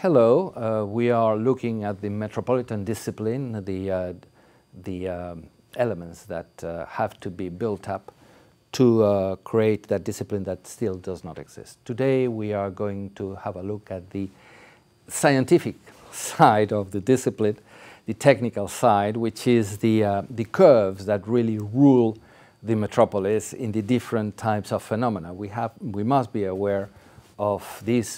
Hello. We are looking at the metropolitan discipline, the elements that have to be built up to create that discipline that still does not exist. Today we are going to have a look at the scientific side of the discipline, the technical side, which is the curves that really rule the metropolis in the different types of phenomena. We must be aware of these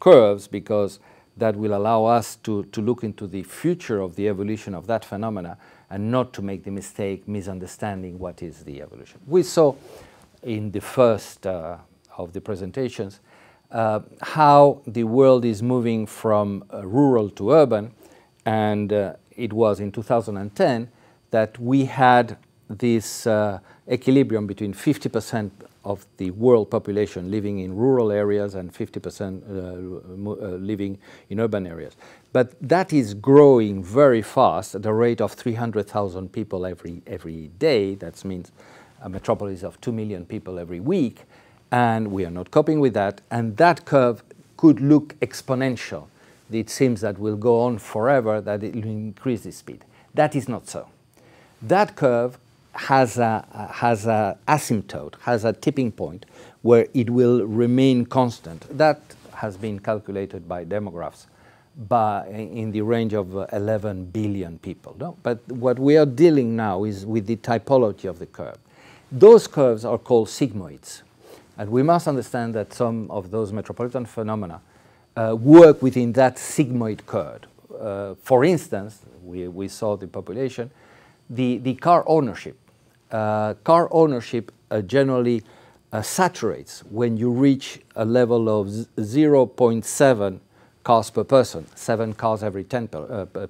curves, because that will allow us to look into the future of the evolution of that phenomena and not to make the mistake misunderstanding what is the evolution. We saw in the first of the presentations how the world is moving from rural to urban, and it was in 2010 that we had this equilibrium between 50% of the world population living in rural areas and 50% living in urban areas. But that is growing very fast at the rate of 300,000 people every day. That means a metropolis of 2 million people every week, and we are not coping with that. And that curve could look exponential. It seems that will go on forever, that it will increase the speed. That is not so. That curve has a asymptote, has a tipping point where it will remain constant. That has been calculated by demographs in the range of 11 billion people. No? But what we are dealing now is with the typology of the curve. Those curves are called sigmoids. And we must understand that some of those metropolitan phenomena work within that sigmoid curve. For instance, we saw the population, the car ownership. Car ownership generally saturates when you reach a level of 0.7 cars per person, 7 cars every 10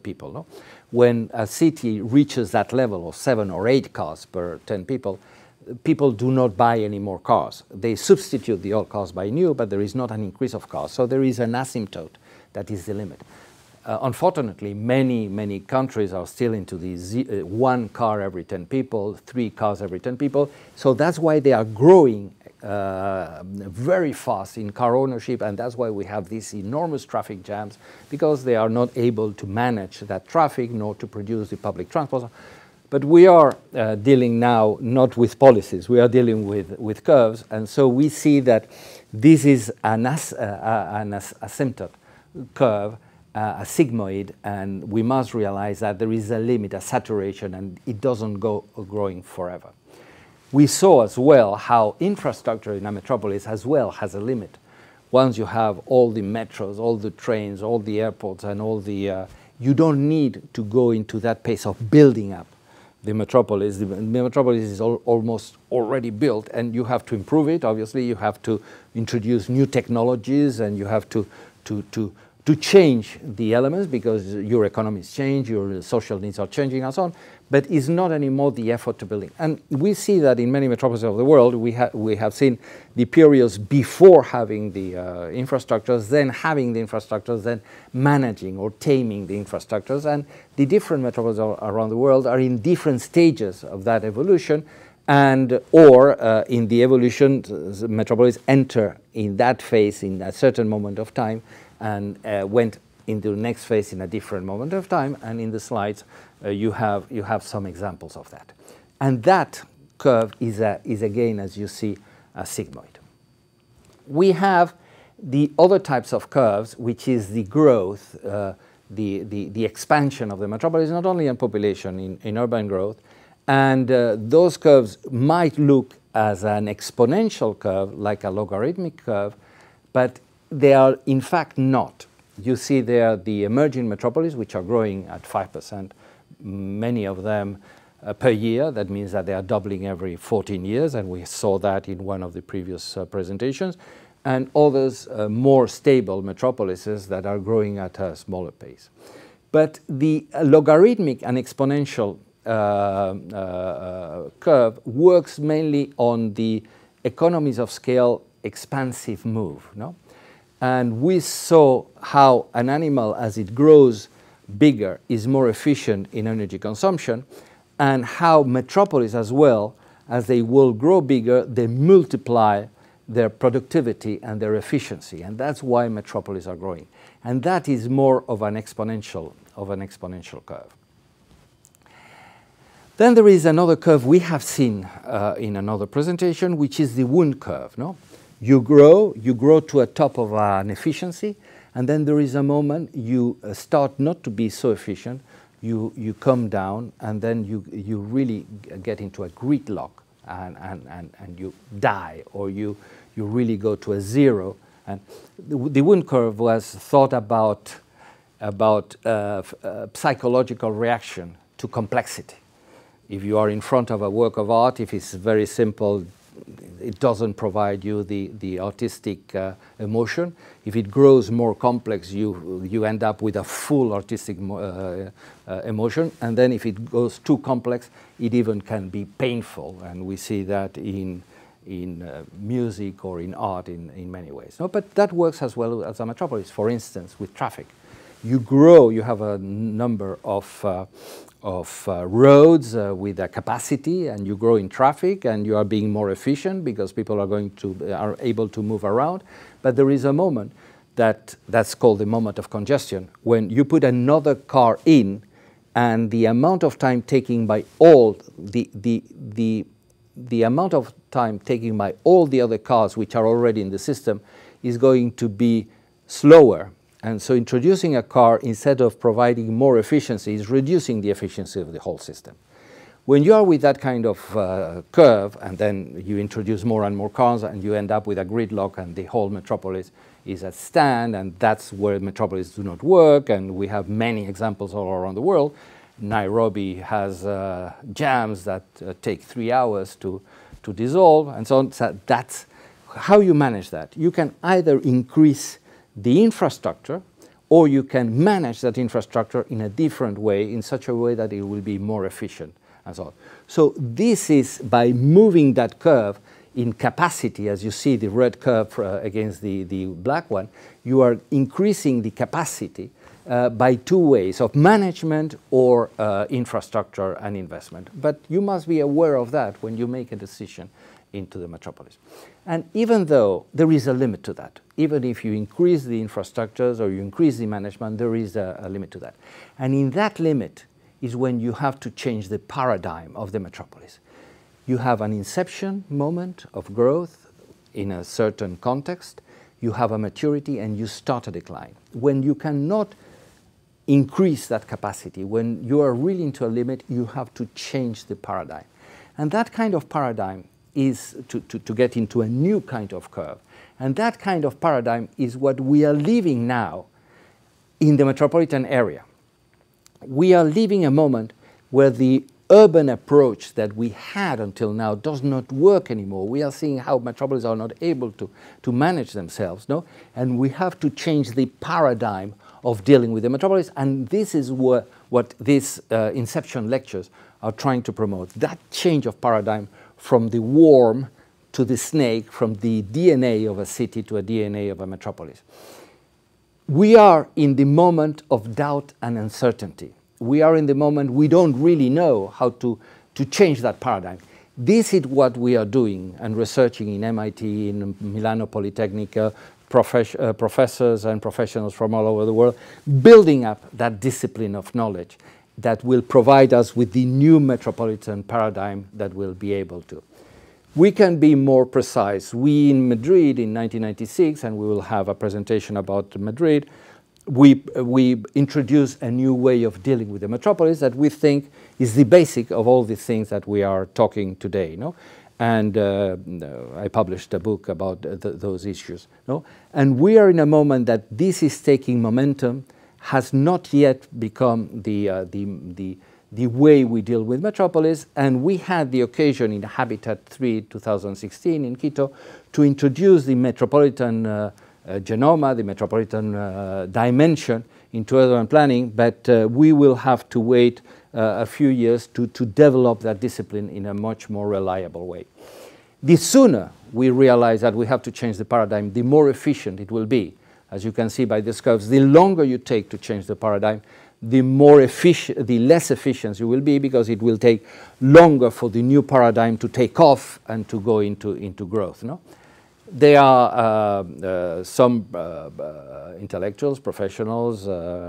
people. No? When a city reaches that level of 7 or 8 cars per 10 people, people do not buy any more cars. They substitute the old cars by new, but there is not an increase of cars. So there is an asymptote that is the limit. Unfortunately, many countries are still into the 1 car every 10 people, 3 cars every 10 people. So that's why they are growing very fast in car ownership, and that's why we have these enormous traffic jams, because they are not able to manage that traffic nor to produce the public transport. But we are dealing now not with policies, we are dealing with curves, and so we see that this is an asymptote curve, a sigmoid, and we must realize that there is a limit, a saturation, and it doesn't go growing forever. We saw as well how infrastructure in a metropolis as well has a limit. Once you have all the metros, all the trains, all the airports, and all the... you don't need to go into that pace of building up the metropolis. The metropolis is almost already built, and you have to improve it. Obviously, you have to introduce new technologies, and you have to change the elements, because your economies change, your social needs are changing and so on, but it's not anymore the effort to building. And we see that in many metropolises of the world, we have seen the periods before having the infrastructures, then having the infrastructures, then managing or taming the infrastructures. And the different metropolises around the world are in different stages of that evolution, and or in the evolution, the metropolis enter in that phase in a certain moment of time, and went into the next phase in a different moment of time. And in the slides, you have some examples of that. And that curve is again, as you see, a sigmoid. We have the other types of curves, which is the growth, the expansion of the metropolis, not only in population, in urban growth. And those curves might look as an exponential curve, like a logarithmic curve, but they are in fact not. You see there the emerging metropolises, which are growing at 5%, many of them per year. That means that they are doubling every 14 years, and we saw that in one of the previous presentations, and others more stable metropolises that are growing at a smaller pace. But the logarithmic and exponential curve works mainly on the economies of scale expansive move. No? And we saw how an animal, as it grows bigger, is more efficient in energy consumption, and how metropolises as well, as they will grow bigger, they multiply their productivity and their efficiency, and that's why metropolis are growing. And that is more of an exponential curve. Then there is another curve we have seen in another presentation, which is the wound curve. No, you grow to a top of an efficiency, and then there is a moment you start not to be so efficient. You come down, and then you really get into a gridlock, and you die, or you really go to a zero. And the wound curve was thought about psychological reaction to complexity. If you are in front of a work of art, if it's very simple, it doesn't provide you the artistic emotion. If it grows more complex, you end up with a full artistic emotion. And then if it goes too complex, it even can be painful. And we see that in music or in art in many ways. No, but that works as well as a metropolis, for instance, with traffic. You grow, you have a number of roads with a capacity, and you grow in traffic, and you are being more efficient because people are able to move around. But there is a moment that's called the moment of congestion, when you put another car in, and the amount of time taken by all the amount of time taken by all the other cars which are already in the system is going to be slower. And so introducing a car, instead of providing more efficiency, is reducing the efficiency of the whole system. When you are with that kind of curve, and then you introduce more and more cars, and you end up with a gridlock, and the whole metropolis is at stand, and that's where metropolis do not work. And we have many examples all around the world. Nairobi has jams that take 3 hours to dissolve, and so on. So that's how you manage that. You can either increase the infrastructure, or you can manage that infrastructure in a different way, in such a way that it will be more efficient, and so on. So this is by moving that curve in capacity, as you see the red curve against the black one, you are increasing the capacity by two ways, of management or infrastructure and investment. But you must be aware of that when you make a decision into the metropolis. And even though there is a limit to that, even if you increase the infrastructures or you increase the management, there is a limit to that. And in that limit is when you have to change the paradigm of the metropolis. You have an inception moment of growth in a certain context, you have a maturity, and you start a decline. When you cannot increase that capacity, when you are really into a limit, you have to change the paradigm. And that kind of paradigm is to get into a new kind of curve. And that kind of paradigm is what we are living now in the metropolitan area. We are living a moment where the urban approach that we had until now does not work anymore. We are seeing how metropolises are not able to manage themselves, no? And we have to change the paradigm of dealing with the metropolis, and this is what these inception lectures are trying to promote, that change of paradigm from the worm to the snake, from the DNA of a city to a DNA of a metropolis. We are in the moment of doubt and uncertainty. We are in the moment we don't really know how to change that paradigm. This is what we are doing and researching in MIT, in Milano Polytechnica, professors and professionals from all over the world, building up that discipline of knowledge that will provide us with the new metropolitan paradigm that we'll be able to. We can be more precise. We in Madrid in 1996, and we will have a presentation about Madrid, we introduced a new way of dealing with the metropolis that we think is the basic of all the things that we are talking today. You know? And I published a book about those issues. You know? And we are in a moment that this is taking momentum, has not yet become the way we deal with metropolis, and we had the occasion in Habitat 3 2016 in Quito to introduce the metropolitan genoma, the metropolitan dimension into urban planning, but we will have to wait a few years to develop that discipline in a much more reliable way. The sooner we realize that we have to change the paradigm, the more efficient it will be. As you can see by these curves, the longer you take to change the paradigm, the less efficient you will be, because it will take longer for the new paradigm to take off and to go into growth. No? There are some intellectuals, professionals,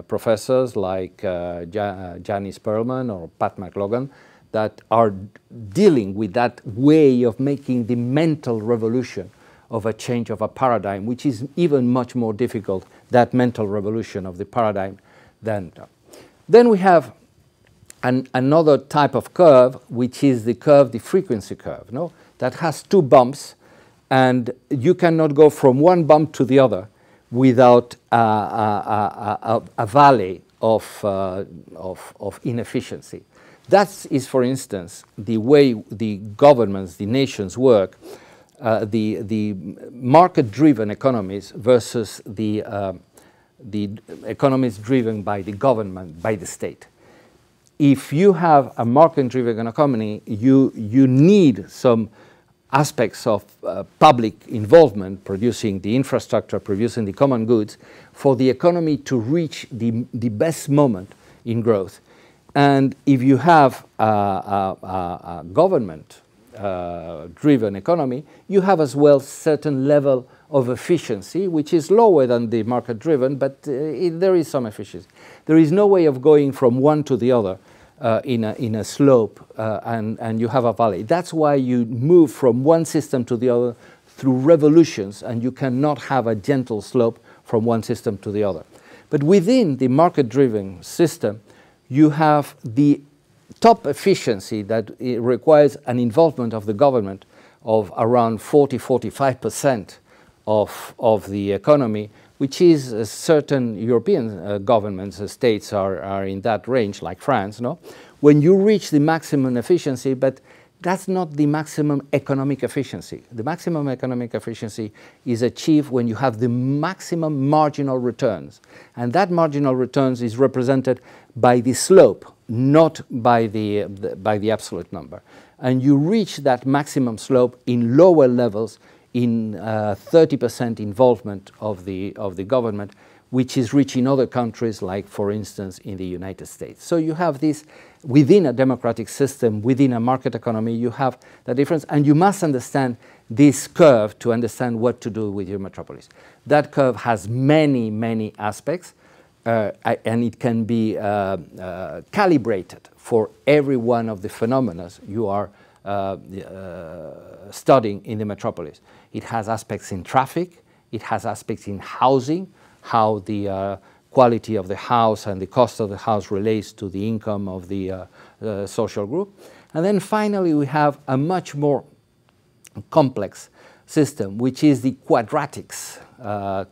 professors like Janice Perlman or Pat McLogan that are dealing with that way of making the mental revolution of a change of a paradigm, which is even much more difficult, that mental revolution of the paradigm, than. Then we have another type of curve, which is the curve, the frequency curve, no? That has two bumps, and you cannot go from one bump to the other without a valley of inefficiency. That is, for instance, the way the governments, the nations work, the market-driven economies versus the economies driven by the government, by the state. If you have a market-driven economy, you need some aspects of public involvement, producing the infrastructure, producing the common goods, for the economy to reach the best moment in growth. And if you have a government-driven economy, you have as well certain level of efficiency, which is lower than the market-driven, but there is some efficiency. There is no way of going from one to the other in a slope, and you have a valley. That's why you move from one system to the other through revolutions, and you cannot have a gentle slope from one system to the other. But within the market-driven system, you have the top efficiency that it requires an involvement of the government of around 40–45% of the economy, which is a certain European governments, states are in that range, like France, no? When you reach the maximum efficiency, but that's not the maximum economic efficiency. The maximum economic efficiency is achieved when you have the maximum marginal returns. And that marginal returns is represented by the slope, not by by the absolute number. And you reach that maximum slope in lower levels in 30% involvement of the government, which is rich in other countries, like, for instance, in the United States. So you have this, within a democratic system, within a market economy, you have the difference, and you must understand this curve to understand what to do with your metropolis. That curve has many, many aspects, and it can be calibrated for every one of the phenomena you are studying in the metropolis. It has aspects in traffic, it has aspects in housing, how the quality of the house and the cost of the house relates to the income of the social group. And then finally we have a much more complex system, which is the quadratics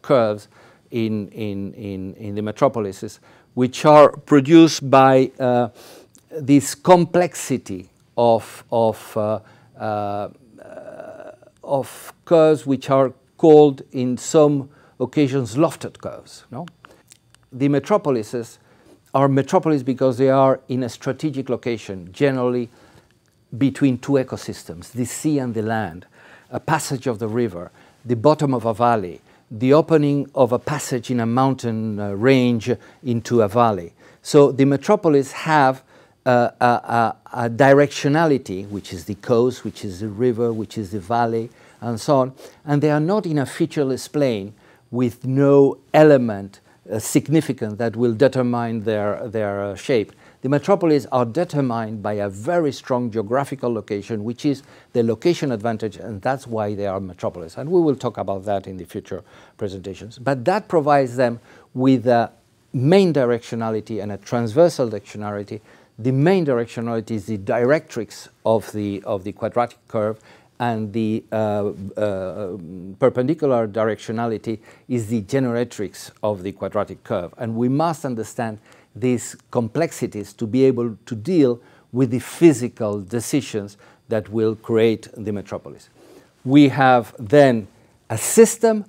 curves in the metropolises, which are produced by this complexity of curves which are called in some occasions lofted curves. No? The metropolises are metropolis because they are in a strategic location, generally between two ecosystems, the sea and the land, a passage of the river, the bottom of a valley, the opening of a passage in a mountain range into a valley. So the metropolis have a directionality, which is the coast, which is the river, which is the valley, and so on. And they are not in a featureless plane with no element significant that will determine their shape. The metropolises are determined by a very strong geographical location, which is the location advantage, and that's why they are metropolises. And we will talk about that in the future presentations. But that provides them with a main directionality and a transversal directionality. The main directionality is the directrix of the quadratic curve, and the perpendicular directionality is the generatrix of the quadratic curve. And we must understand these complexities to be able to deal with the physical decisions that will create the metropolis. We have then a system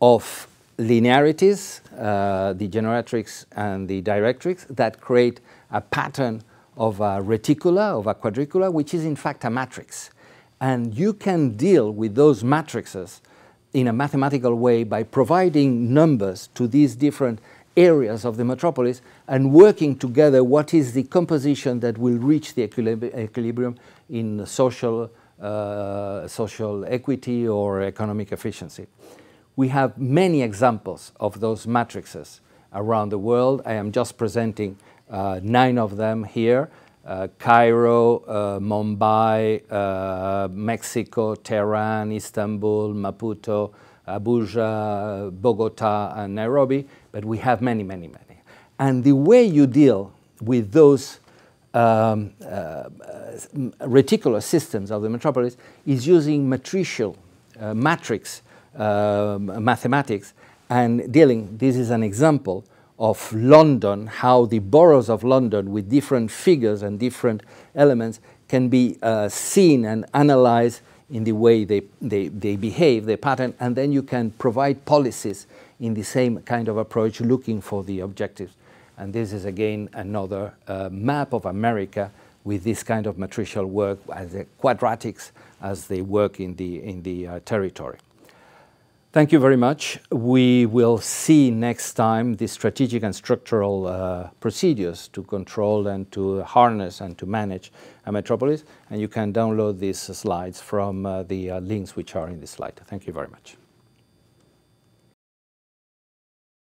of linearities, the generatrix and the directrix, that create a pattern of a reticula, of a quadricula, which is in fact a matrix. And you can deal with those matrices in a mathematical way by providing numbers to these different areas of the metropolis and working together what is the composition that will reach the equilibrium in social, social equity or economic efficiency. We have many examples of those matrices around the world. I am just presenting 9 of them here. Cairo, Mumbai, Mexico, Tehran, Istanbul, Maputo, Abuja, Bogota, and Nairobi, but we have many, many, many. And the way you deal with those reticular systems of the metropolis is using matricial matrix mathematics and dealing. This is an example of London, how the boroughs of London with different figures and different elements can be seen and analyzed in the way they behave, their pattern, and then you can provide policies in the same kind of approach looking for the objectives. And this is again another map of America with this kind of matricial work as the quadratics as they work in the territory. Thank you very much. We will see next time the strategic and structural procedures to control and to harness and to manage a metropolis. And you can download these slides from the links which are in this slide. Thank you very much.